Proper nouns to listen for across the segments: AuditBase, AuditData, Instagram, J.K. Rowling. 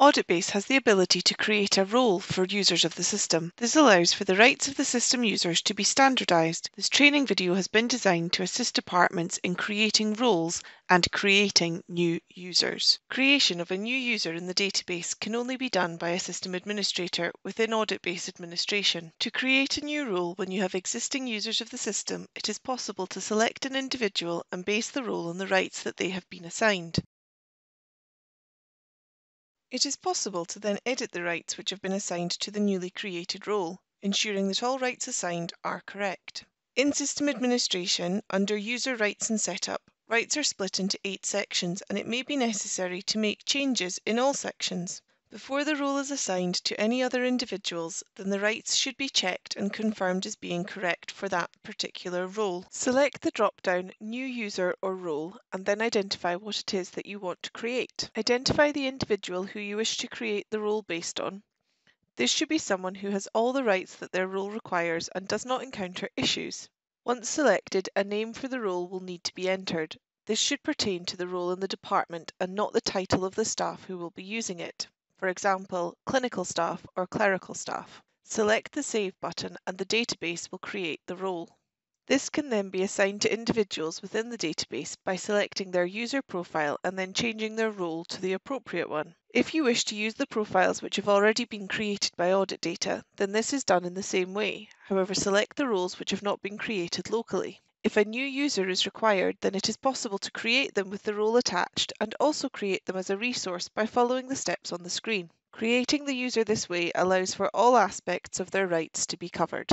AuditBase has the ability to create a role for users of the system. This allows for the rights of the system users to be standardized. This training video has been designed to assist departments in creating roles and creating new users. Creation of a new user in the database can only be done by a system administrator within AuditBase administration. To create a new role when you have existing users of the system, it is possible to select an individual and base the role on the rights that they have been assigned. It is possible to then edit the rights which have been assigned to the newly created role, ensuring that all rights assigned are correct. In System Administration, under User Rights and Setup, rights are split into 8 sections, and it may be necessary to make changes in all sections. Before the role is assigned to any other individuals, then the rights should be checked and confirmed as being correct for that particular role. Select the drop-down New User or Role and then identify what it is that you want to create. Identify the individual who you wish to create the role based on. This should be someone who has all the rights that their role requires and does not encounter issues. Once selected, a name for the role will need to be entered. This should pertain to the role in the department and not the title of the staff who will be using it. For example, clinical staff or clerical staff. Select the Save button and the database will create the role. This can then be assigned to individuals within the database by selecting their user profile and then changing their role to the appropriate one. If you wish to use the profiles which have already been created by AuditData, then this is done in the same way. However, select the roles which have not been created locally. If a new user is required, then it is possible to create them with the role attached and also create them as a resource by following the steps on the screen. Creating the user this way allows for all aspects of their rights to be covered.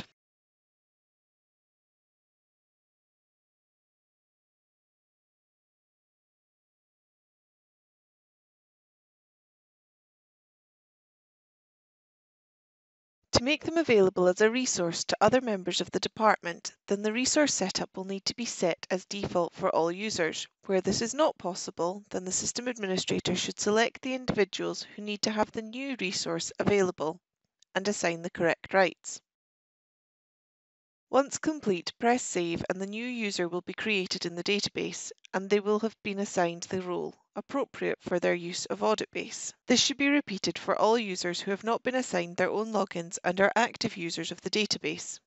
To make them available as a resource to other members of the department, then the resource setup will need to be set as default for all users. Where this is not possible, then the system administrator should select the individuals who need to have the new resource available and assign the correct rights. Once complete, press Save and the new user will be created in the database and they will have been assigned the role appropriate for their use of AuditBase. This should be repeated for all users who have not been assigned their own logins and are active users of the database.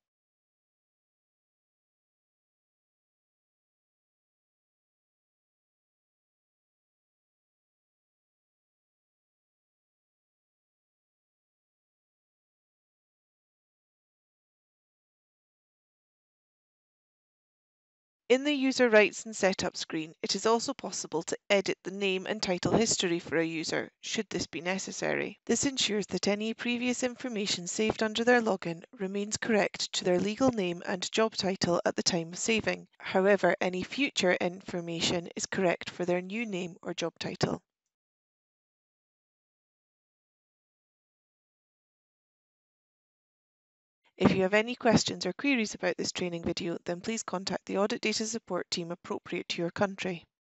In the User Rights and Setup screen, it is also possible to edit the name and title history for a user, should this be necessary. This ensures that any previous information saved under their login remains correct to their legal name and job title at the time of saving. However, any future information is correct for their new name or job title. If you have any questions or queries about this training video, then please contact the AuditData support team appropriate to your country.